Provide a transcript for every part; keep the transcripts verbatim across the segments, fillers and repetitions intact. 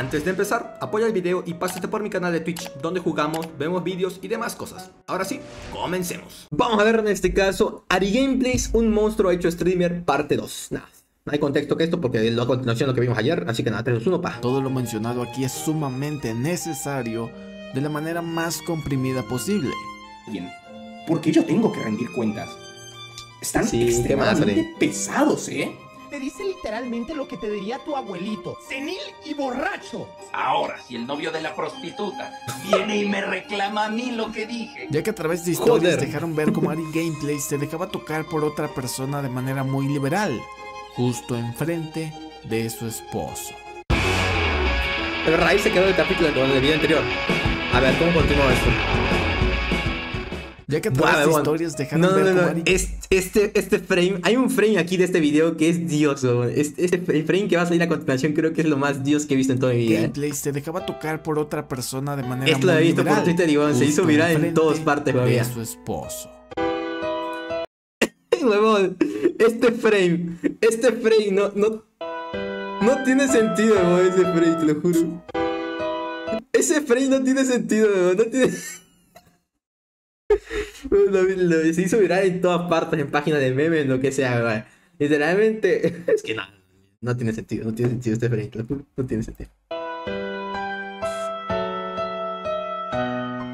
Antes de empezar, apoya el video y pásate por mi canal de Twitch, donde jugamos, vemos vídeos y demás cosas. Ahora sí, comencemos. Vamos a ver en este caso, Arigameplays, un monstruo hecho streamer, parte dos. Nada. No hay contexto que esto porque lo a continuación lo que vimos ayer, así que nada, tres, dos, uno, pa. Todo lo mencionado aquí es sumamente necesario de la manera más comprimida posible. Bien, porque yo tengo que rendir cuentas. Están sí, extremadamente pesados, ¿eh? Te dice literalmente lo que te diría tu abuelito, senil y borracho. Ahora, si el novio de la prostituta viene y me reclama a mí lo que dije. Ya que a través de historias Joder. dejaron ver cómo Arigameplays se dejaba tocar por otra persona de manera muy liberal, justo enfrente de su esposo. Pero Raíz se quedó del capítulo del video anterior. A ver, ¿cómo continúa esto? Ya que todas las historias dejaron no, no, ver no, no. Este, este frame, hay un frame aquí de este video que es Dios, este, este frame que va a salir a continuación creo que es lo más Dios que he visto en toda mi vida. Gameplay se dejaba tocar por otra persona de manera Esto muy lo he visto liberal, por Twitter y bueno, se hizo viral en todas partes. De su esposo. Este frame, este frame no, no, no tiene sentido, bro, ese frame, te lo juro. Ese frame no tiene sentido, bro, no tiene... Lo, lo, se hizo viral en todas partes, en páginas de memes, lo que sea, ¿verdad? Literalmente, es que no, no tiene sentido, no tiene sentido este frame, no tiene sentido.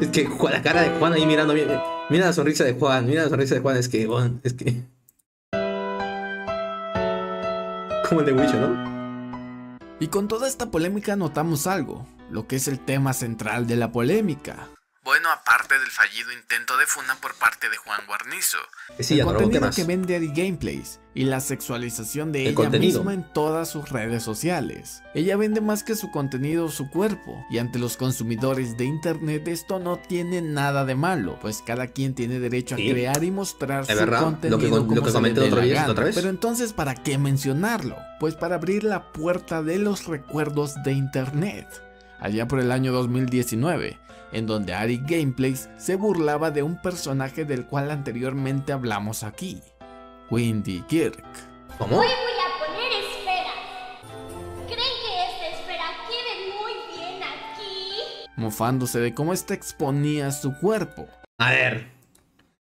Es que la cara de Juan ahí mirando, mira, mira la sonrisa de Juan, mira la sonrisa de Juan, es que, bueno, es que... Como el de Wicho, ¿no? Y con toda esta polémica notamos algo, lo que es el tema central de la polémica. Bueno, aparte del fallido intento de funa por parte de Juan Guarnizo, sí, el contenido más. que vende Arigameplays y la sexualización de el ella contenido. misma en todas sus redes sociales. Ella vende más que su contenido su cuerpo, y ante los consumidores de internet esto no tiene nada de malo, pues cada quien tiene derecho a sí. crear y mostrar es su verdad, contenido lo que, como lo que se comenté le dé la gana. Vez, otra vez. Pero entonces, ¿para qué mencionarlo? Pues para abrir la puerta de los recuerdos de internet. Allá por el año dos mil diecinueve, en donde Arigameplays se burlaba de un personaje del cual anteriormente hablamos aquí, Wendy Kirk. ¿Cómo? Hoy voy a poner esferas. ¿Creen que esta esfera quede muy bien aquí? Mofándose de cómo esta exponía su cuerpo. A ver...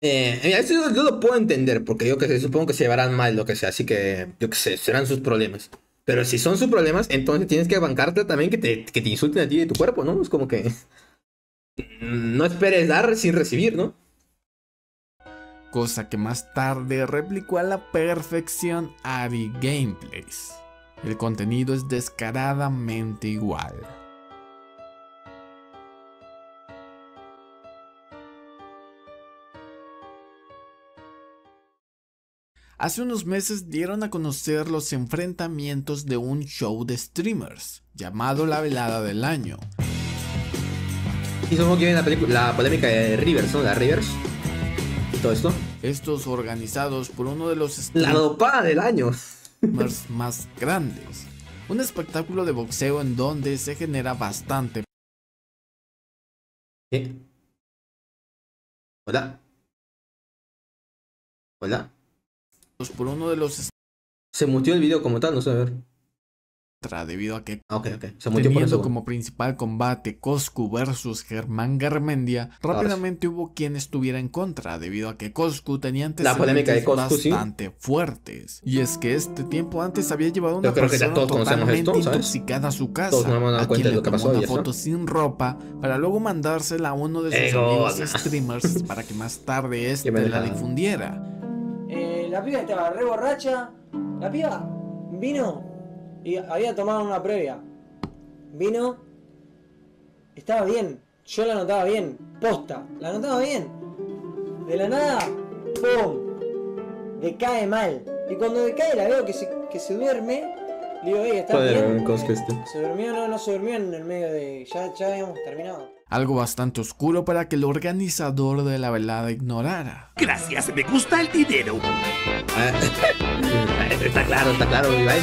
Eh, eso yo, yo lo puedo entender, porque yo que sé, supongo que se llevarán mal lo que sea, así que yo que sé, serán sus problemas. Pero si son sus problemas, entonces tienes que bancarte también que te, que te insulten a ti de tu cuerpo, ¿no? Es como que... No esperes dar sin recibir, ¿no? Cosa que más tarde replicó a la perfección Arigameplays. El contenido es descaradamente igual. Hace unos meses dieron a conocer los enfrentamientos de un show de streamers llamado La Velada del Año. Y somos que viene la, la polémica de Rivers, ¿no? La Rivers y todo esto. Estos organizados por uno de los streamers... La dopada del año. ...más grandes. Un espectáculo de boxeo en donde se genera bastante... ¿Eh? Hola. Hola. Por uno de los... Se mutió el video como tal, no sé, a ver. Debido a que okay, okay. Se teniendo como principal combate Coscu versus Germán Garmendia, rápidamente Ahora. hubo quien estuviera en contra, debido a que Coscu tenía antecedentes Coscu, bastante ¿sí? fuertes. Y es que este tiempo antes había llevado una persona totalmente esto, intoxicada a su casa, a quien le tomó una foto eso. sin ropa, para luego mandársela a uno de sus Ego. amigos streamers para que más tarde este la difundiera. Eh, la piba estaba re borracha, la piba vino... Y había tomado una previa. Vino. Estaba bien. Yo la notaba bien. Posta. La notaba bien. De la nada. ¡Pum! Decae mal. Y cuando decae la veo que se, que se duerme. Le digo, ey, ¿está bien? ¿Se durmió? No, no se durmió en el medio de... Ya, ya habíamos terminado. Algo bastante oscuro para que el organizador de la velada ignorara. Gracias, me gusta el dinero. Está claro, está claro, Ibai.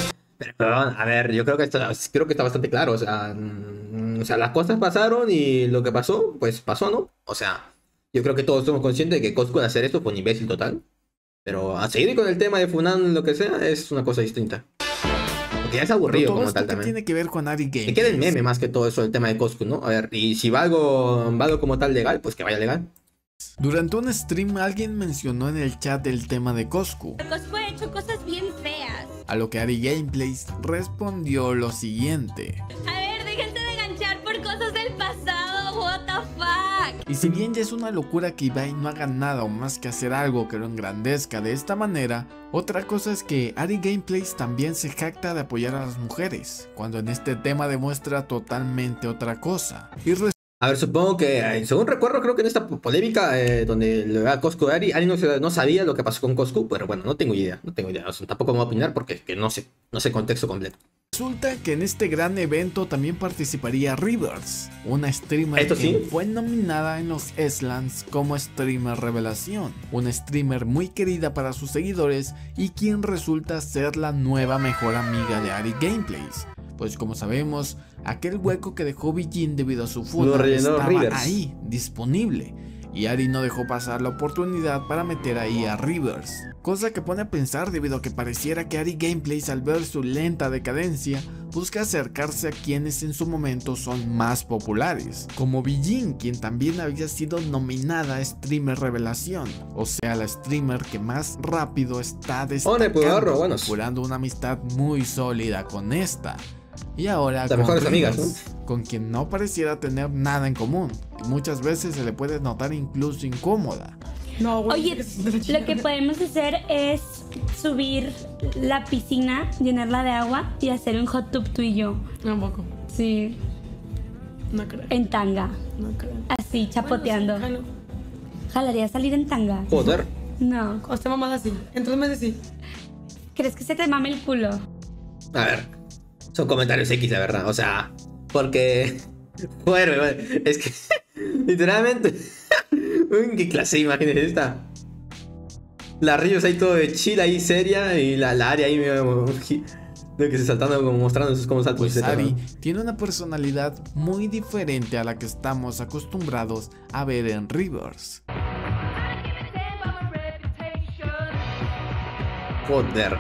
Pero, a ver, yo creo que está, creo que está bastante claro, o sea, mm, o sea, las cosas pasaron y lo que pasó, pues pasó, ¿no? O sea, yo creo que todos somos conscientes de que Coscu en hacer esto fue un imbécil total, pero a seguir con el tema de funan, lo que sea, es una cosa distinta. que ya es aburrido todo como esto tal que también. Tiene que ver con Arigameplays. Se queda el meme más que todo eso, el tema de Coscu, ¿no? A ver, y si va algo, va algo como tal legal, pues que vaya legal. Durante un stream alguien mencionó en el chat el tema de Coscu. Coscu ha hecho cosas bien feas. A lo que Arigameplays respondió lo siguiente. A ver, déjense de enganchar por cosas del pasado, what the fuck. Y si bien ya es una locura que Ibai no haga nada o más que hacer algo que lo engrandezca de esta manera, otra cosa es que Arigameplays también se jacta de apoyar a las mujeres, cuando en este tema demuestra totalmente otra cosa. Y A ver, supongo que, según recuerdo, creo que en esta polémica eh, donde le da a Coscu a Ari, Ari no, no sabía lo que pasó con Coscu, pero bueno, no tengo idea, no tengo idea, o sea, tampoco me voy a opinar porque que no sé, no sé el contexto completo. Resulta que en este gran evento también participaría Rivers, una streamer que sí? fue nominada en los S-Lands como streamer revelación, una streamer muy querida para sus seguidores y quien resulta ser la nueva mejor amiga de Arigameplays. Pues como sabemos, aquel hueco que dejó Biyin debido a su fútbol estaba Rivers. ahí, disponible. Y Ari no dejó pasar la oportunidad para meter ahí a Rivers. Cosa que pone a pensar debido a que pareciera que Arigameplays, al ver su lenta decadencia, busca acercarse a quienes en su momento son más populares, como Biyin, quien también había sido nominada a streamer revelación, o sea la streamer que más rápido está destacando, procurando una amistad muy sólida con esta. Y ahora con mejores amigas, ¿no? Con quien no pareciera tener nada en común. Muchas veces se le puede notar incluso incómoda. No, güey. Oye, lo que podemos hacer es subir la piscina, llenarla de agua y hacer un hot tub tú y yo. Tampoco. Sí. No creo. En tanga. No creo. Así, chapoteando. Bueno, sí, ¿jalaría salir en tanga? ¿Poder? No. O sea, mamás así. En tres meses sí. ¿Crees que se te mame el culo? A ver. Son comentarios X, la verdad, o sea, porque... Bueno, es que... Literalmente... ¡Qué clase de imagen es esta! La Ríos ahí todo de chila ahí seria y la, la Ari ahí medio... Lo que se saltando, como mostrando sus como saltos. Pues Ari tiene una personalidad muy diferente a la que estamos acostumbrados a ver en Rivers. Joder.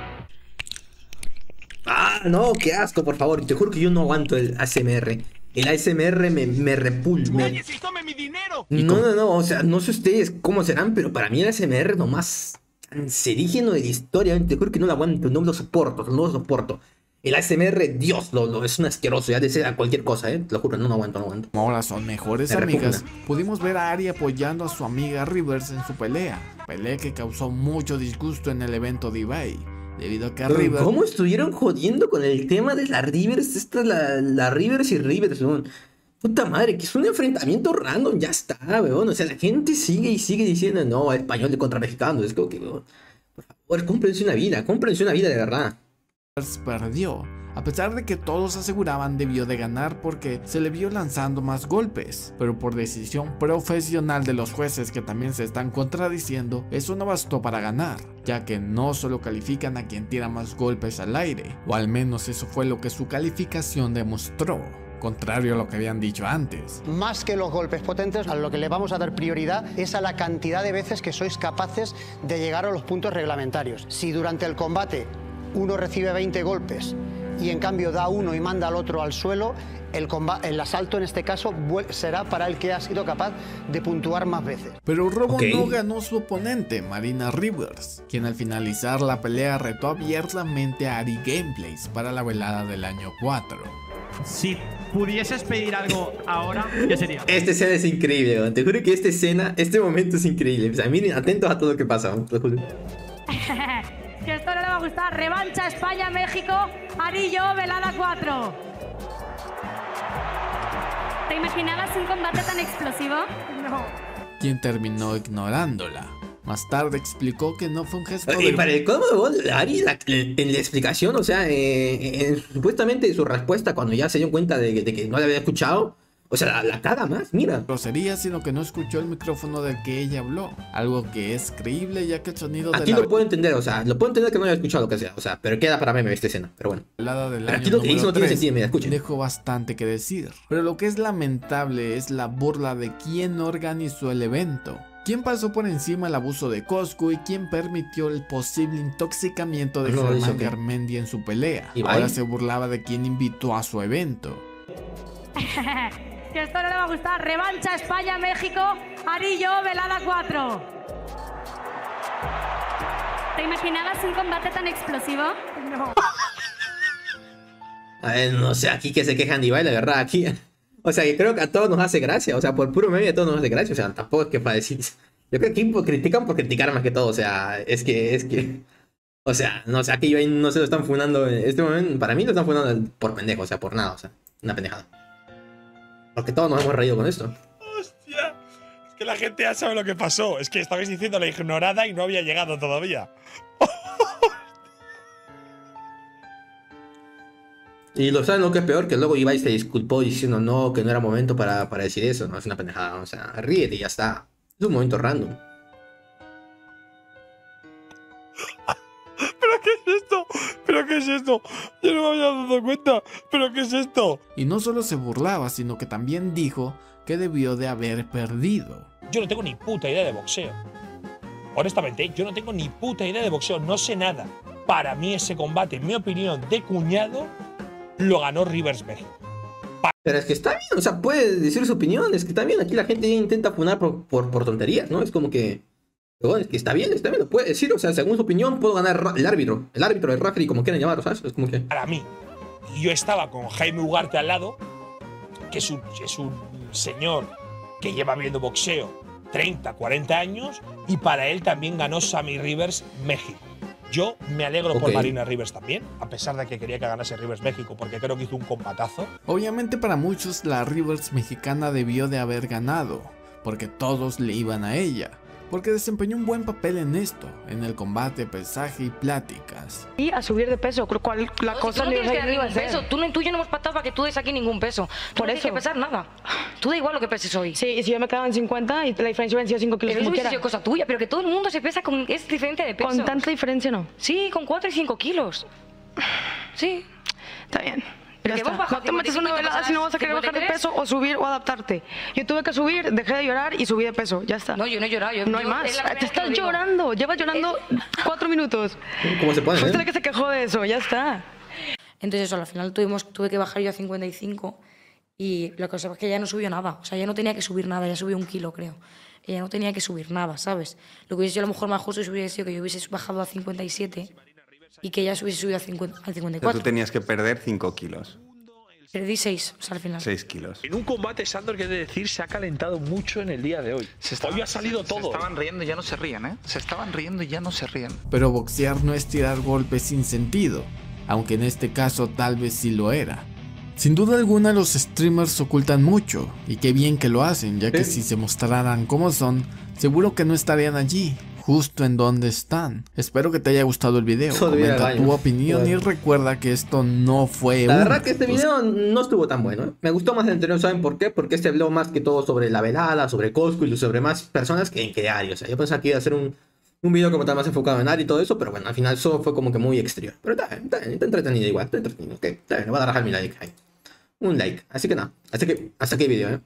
Ah, no, qué asco, por favor. Te juro que yo no aguanto el A S M R. El A S M R me, me repulsa. Me... No, no, no. O sea, no sé ustedes cómo serán, pero para mí el A S M R es lo más cancerígeno de la historia. Te juro que no lo aguanto, no lo soporto, no lo soporto. El A S M R, Dios, lo, lo, es un asqueroso, ya de ser a cualquier cosa, ¿eh? Te lo juro, no, no aguanto, no aguanto. Ahora son mejores Me amigas. Repugna. Pudimos ver a Ari apoyando a su amiga Rivers en su pelea. Pelea que causó mucho disgusto en el evento de Ibai. Debido a que Rivers... ¿Cómo estuvieron jodiendo con el tema de la Rivers? Esta es la, la Rivers y Rivers, weón. Puta madre, que es un enfrentamiento random, ya está, weón. O sea, la gente sigue y sigue diciendo, no, español de contra mexicano. Es como que, weón, por favor, cómprense una vida, cómprense una vida de verdad. Perdió, a pesar de que todos aseguraban debió de ganar porque se le vio lanzando más golpes, pero por decisión profesional de los jueces que también se están contradiciendo, eso no bastó para ganar, ya que no solo califican a quien tira más golpes al aire, o al menos eso fue lo que su calificación demostró. Contrario a lo que habían dicho antes. Más que los golpes potentes, a lo que le vamos a dar prioridad es a la cantidad de veces que sois capaces de llegar a los puntos reglamentarios. Si durante el combate uno recibe veinte golpes y en cambio da uno y manda al otro al suelo, el, el asalto en este caso será para el que ha sido capaz de puntuar más veces. Pero Robo okay. no ganó su oponente, Marina Rivers, quien al finalizar la pelea retó abiertamente a Arigameplays para la velada del año cuatro. Si pudieses pedir algo ahora, ¿qué sería? Esta escena es increíble, man. Te juro que esta escena, este momento es increíble. O sea, miren, atentos a todo lo que pasa. Que esto no le va a gustar. Revancha España-México. Anillo, velada cuatro. ¿Te imaginabas un combate tan explosivo? No. Quien terminó ignorándola. Más tarde explicó que no fue un gesto. Y del... para el cómodo, Ari, la, en la explicación, o sea, eh, eh, supuestamente su respuesta cuando ya se dio cuenta de, de que no la había escuchado, O sea, la, la caga más, mira. Grosería, sino que no escuchó el micrófono del que ella habló. Algo que es creíble, ya que el sonido de la... Aquí lo puedo entender, o sea, lo puedo entender que no haya escuchado, que sea. O sea, pero queda para meme esta escena, pero bueno. La velada del año. Aquí lo que hizo no tiene sentido, mira, escuchen. Dejo bastante que decir. Pero lo que es lamentable es la burla de quien organizó el evento. ¿Quién pasó por encima el abuso de Coscu y quién permitió el posible intoxicamiento de Germán Garmendia en su pelea? Ibai. Ahora se burlaba de quien invitó a su evento. Que esto no le va a gustar. Revancha España-México, Arillo, velada cuatro. ¿Te imaginabas un combate tan explosivo? No. A ver, no sé, aquí que se quejan de Ibai, la verdad, aquí... O sea, yo creo que a todos nos hace gracia. O sea, por puro meme a todos nos hace gracia. O sea, tampoco es que para decir... Yo creo que aquí critican por criticar más que todo. O sea, es que... es que O sea, no sé, aquí no se lo están funando en este momento. Para mí lo están funando por pendejo. O sea, por nada. O sea, una pendejada. Porque todos nos hemos reído con esto. Hostia. Es que la gente ya sabe lo que pasó. Es que estabais diciendo la ignorada y no había llegado todavía. Y lo saben lo que es peor, que luego Ibai se disculpó diciendo no, que no era momento para, para decir eso. No, es una pendejada, o sea, ríete y ya está. Es un momento random. ¿Pero qué es esto? ¿Pero qué es esto? Yo no me había dado cuenta. ¿Pero qué es esto? Y no solo se burlaba, sino que también dijo que debió de haber perdido. Yo no tengo ni puta idea de boxeo. Honestamente, yo no tengo ni puta idea de boxeo, no sé nada. Para mí ese combate, en mi opinión, de cuñado... lo ganó Rivers. Pero es que está bien, o sea, puede decir su opinión, es que está bien, aquí la gente intenta funar por, por, por tonterías, ¿no? Es como que, bueno, es que está bien, está bien, lo puede decir, o sea, según su opinión puedo ganar el árbitro, el árbitro, el referee, como quieran llamarlo, ¿sabes? Es como que... Para mí, yo estaba con Jaime Ugarte al lado, que es un, es un señor que lleva viendo boxeo treinta, cuarenta años, y para él también ganó Sammy Rivers México. Yo me alegro okay. por Marina Rivers también, a pesar de que quería que ganase Rivers México, porque creo que hizo un combatazo. Obviamente para muchos la Rivers mexicana debió de haber ganado, porque todos le iban a ella, porque desempeñó un buen papel en esto, en el combate, pesaje y pláticas. Y a subir de peso, creo cual la no, cosa si tú no le iba a hacer. Peso. Tú, no, tú y yo no hemos patado para que tú des aquí ningún peso. Tú por no eso. No tienes que pesar nada. Tú da igual lo que peses hoy. Sí, y si yo me quedaba en cincuenta y la diferencia vencía cinco kilos. Pero eso es cosa tuya, pero que todo el mundo se pesa con… es diferente de peso. Con tanta diferencia no. Sí, con cuatro y cinco kilos. Sí. Está bien. Pero que vos bajas, no te metes una velada si no vas a querer bajar de peso o subir o adaptarte. Yo tuve que subir, dejé de llorar y subí de peso, ya está. No, yo no he llorado. Yo, no hay yo, más. Es te estás llorando, llevas llorando es... cuatro minutos. ¿Cómo se puede? Fuiste la que se quejó de eso, ya está. Entonces eso, al final tuvimos, tuve que bajar yo a cincuenta y cinco y lo que pasa es que ya no subió nada. O sea, ya no tenía que subir nada, ya subió un kilo, creo. Ya no tenía que subir nada, ¿sabes? Lo que hubiese sido a lo mejor más justo hubiese sido que yo hubiese bajado a cincuenta y siete. Y que ya se hubiese subido a cincuenta, al cincuenta y cuatro. Tú tenías que perder cinco kilos. Perdí seis, o sea, al final. seis kilos. En un combate, Sandor, que he de decir, se ha calentado mucho en el día de hoy. Se estaban, hoy ha salido se, todo. Se estaban riendo y ya no se ríen, ¿eh? Se estaban riendo y ya no se ríen. Pero boxear no es tirar golpes sin sentido, aunque en este caso tal vez sí lo era. Sin duda alguna los streamers ocultan mucho, y qué bien que lo hacen, ya que sí. Si se mostraran como son, seguro que no estarían allí. Justo en donde están. Espero que te haya gustado el video. Comenta tu opinión y recuerda que esto no fue... La verdad que este video no estuvo tan bueno, ¿eh? Me gustó más el anterior, ¿saben por qué? Porque este habló más que todo sobre la velada, sobre Coscu y sobre más personas que en que Ari. O sea, yo pensaba que iba a hacer un, un video como tal más enfocado en Ari y todo eso, pero bueno, al final eso fue como que muy exterior. Pero está bien, está bien, está entretenido igual, está entretenido, ok. Está bien, le voy a dar a mi like ahí. Un like. Así que nada, hasta aquí, hasta aquí el video, ¿eh?